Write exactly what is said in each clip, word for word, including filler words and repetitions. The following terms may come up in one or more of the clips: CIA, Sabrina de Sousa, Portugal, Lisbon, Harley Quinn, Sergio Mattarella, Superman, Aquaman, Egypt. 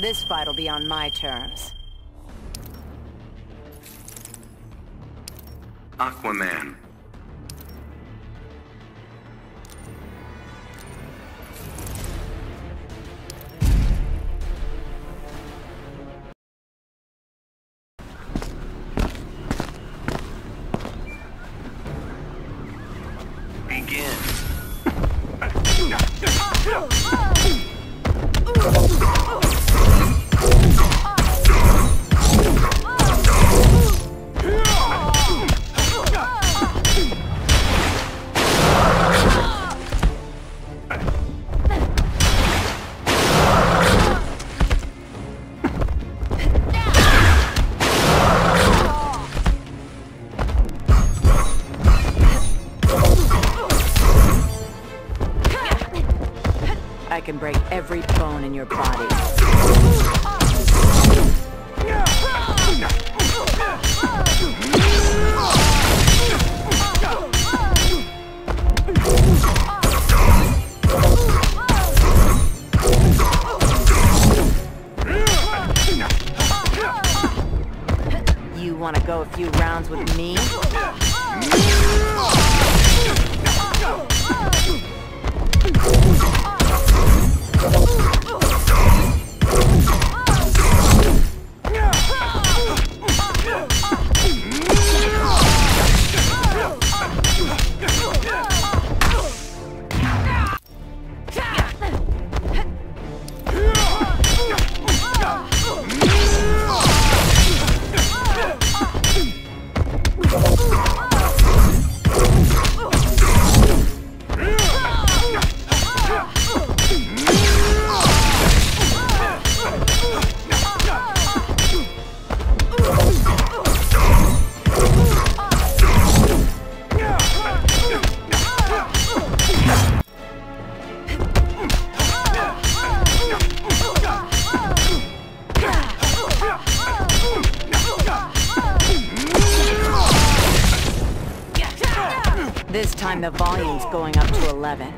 This fight'll be on my terms. Aquaman. I can break every bone in your body. You want to go a few rounds with me? This time the volume's going up to eleven.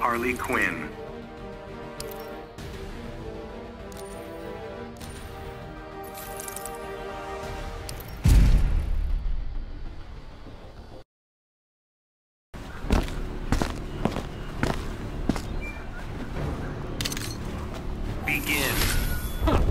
Harley Quinn. Begin. Who?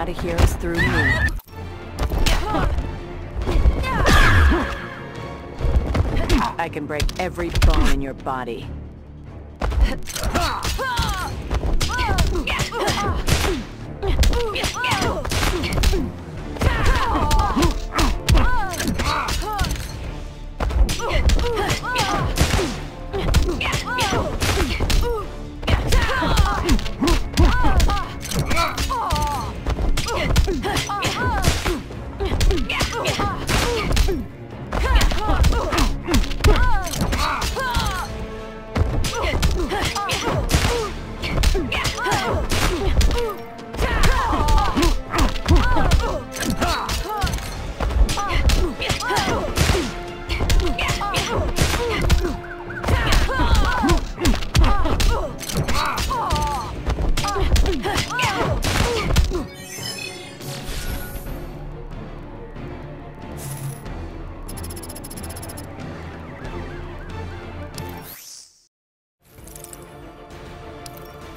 out of here is through me. I can break every bone in your body.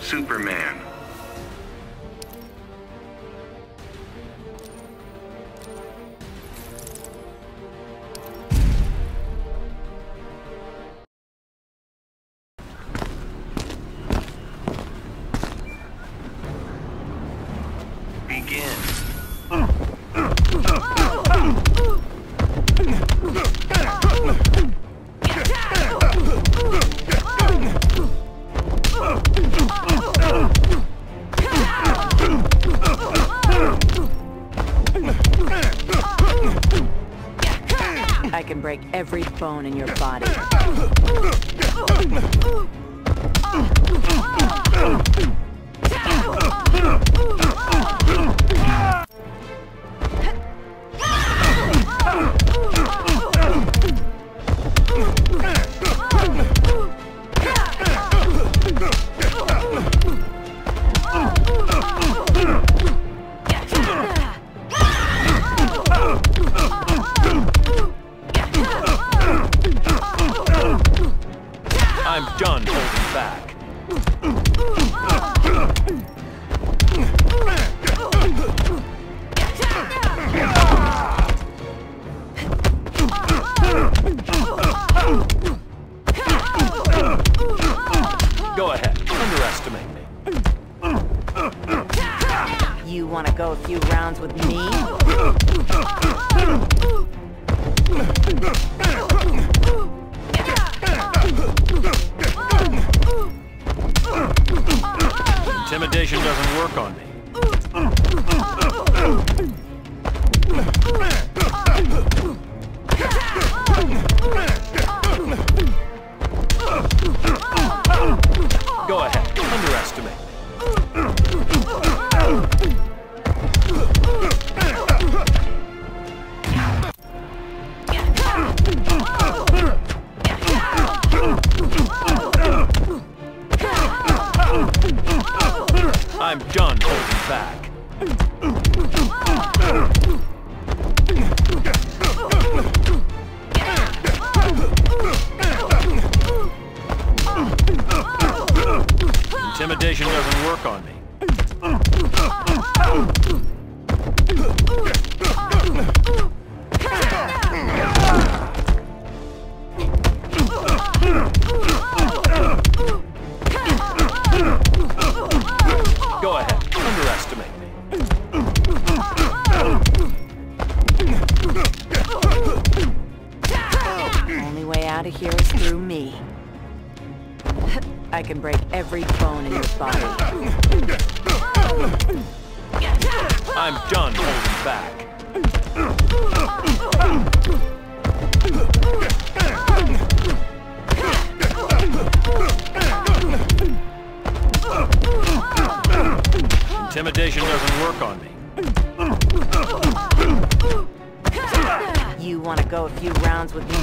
Superman. I can break every bone in your body. I'm done holding back. Go ahead, underestimate me. You want to go a few rounds with me? Intimidation doesn't work on me. Go ahead, underestimate me. I'm done holding back. Intimidation doesn't work on me. Out of here is through me. I can break every bone in your body. I'm done holding back. Intimidation doesn't work on me. You want to go a few rounds with me?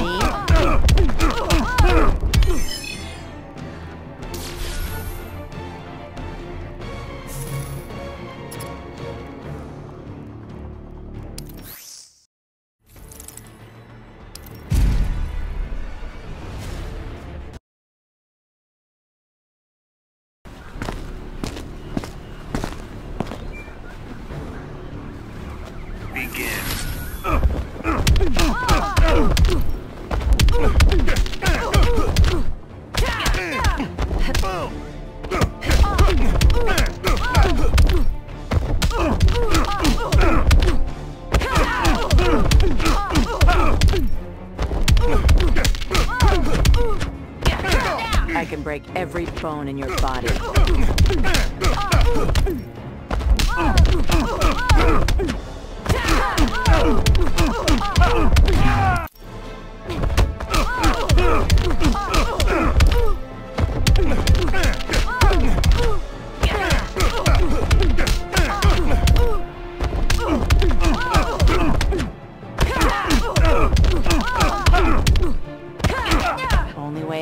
bone in your body.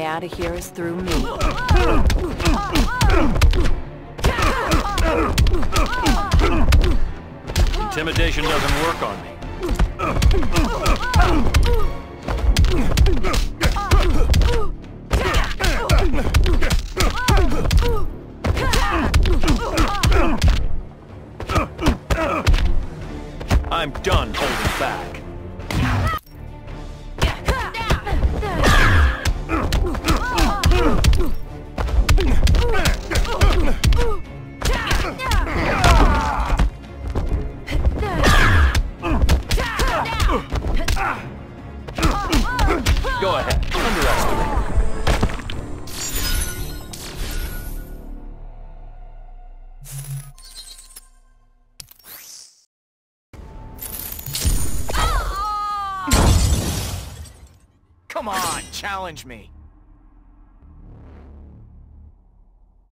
Out of here is through me. Intimidation doesn't work on me. I'm done holding back. Go ahead, underestimate. Come on, challenge me.